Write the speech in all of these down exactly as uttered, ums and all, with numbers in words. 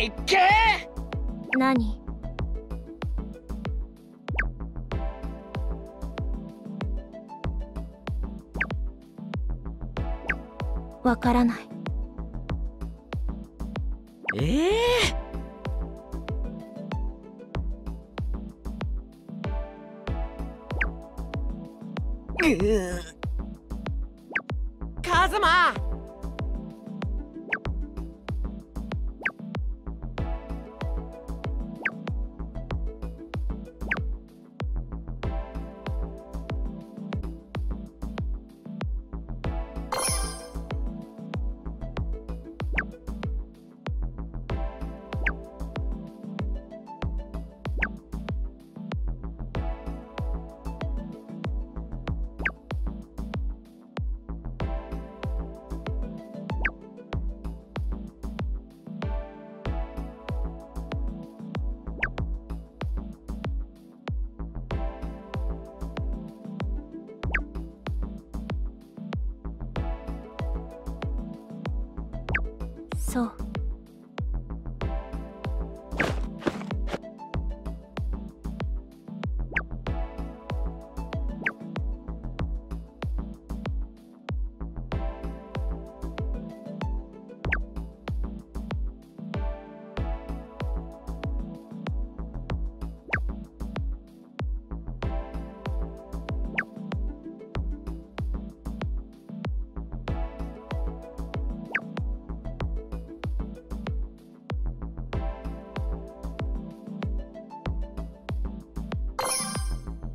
いけ何わからない。ええーカズマそう。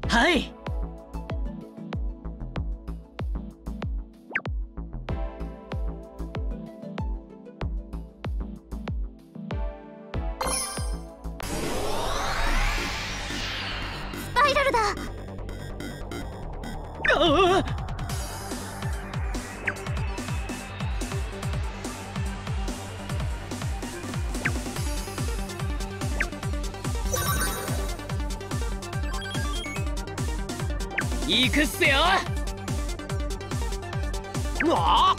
はい。スパイラルだ。ああ。行くっすよ。うわあ。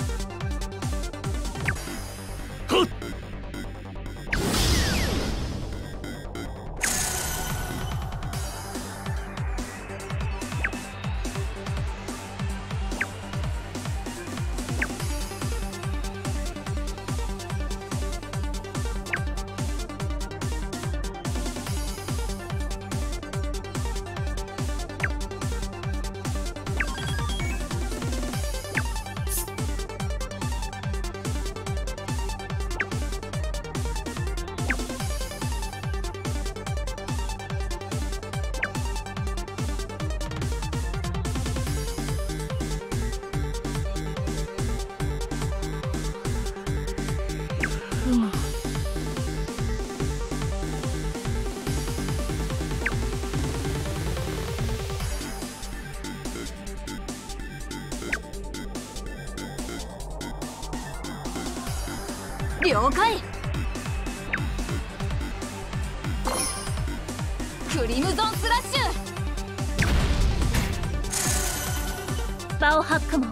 了解。クリムゾンスラッシュバオハックモン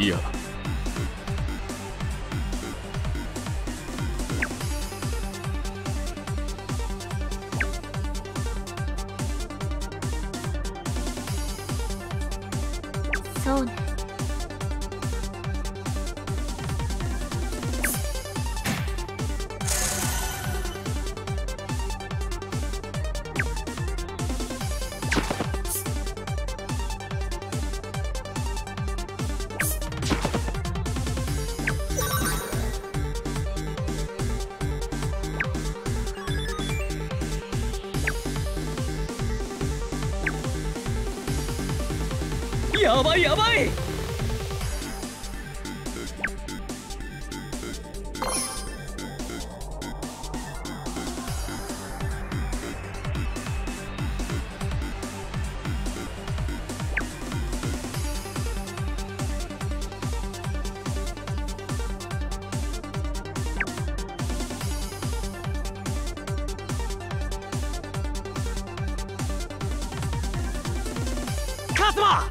いやそうねやばいやばい。カズマ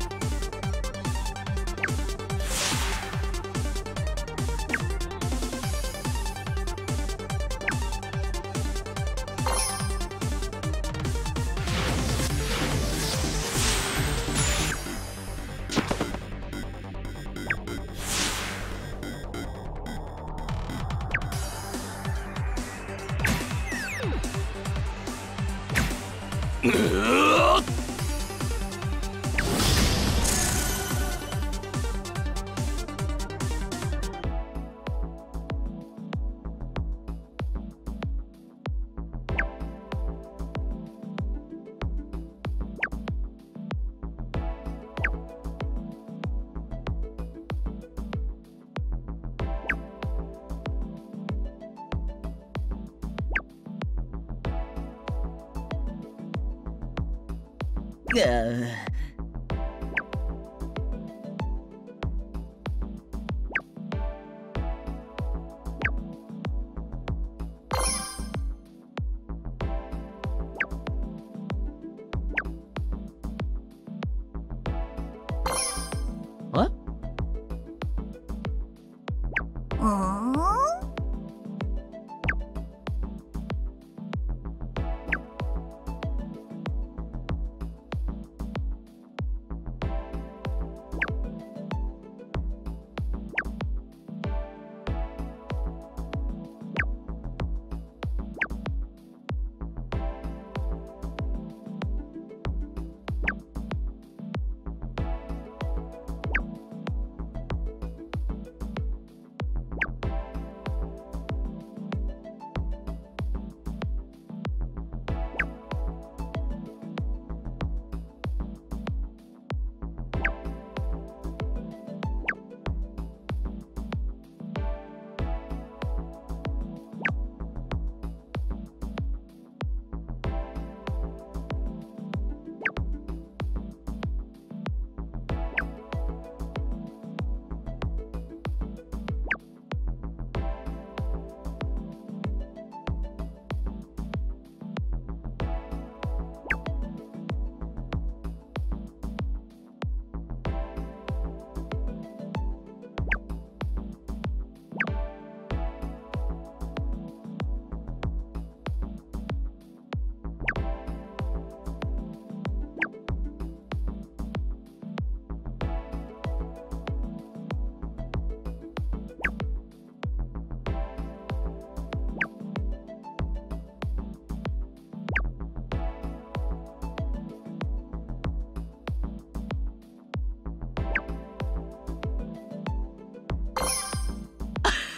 ！Yeah.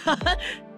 Ha ha!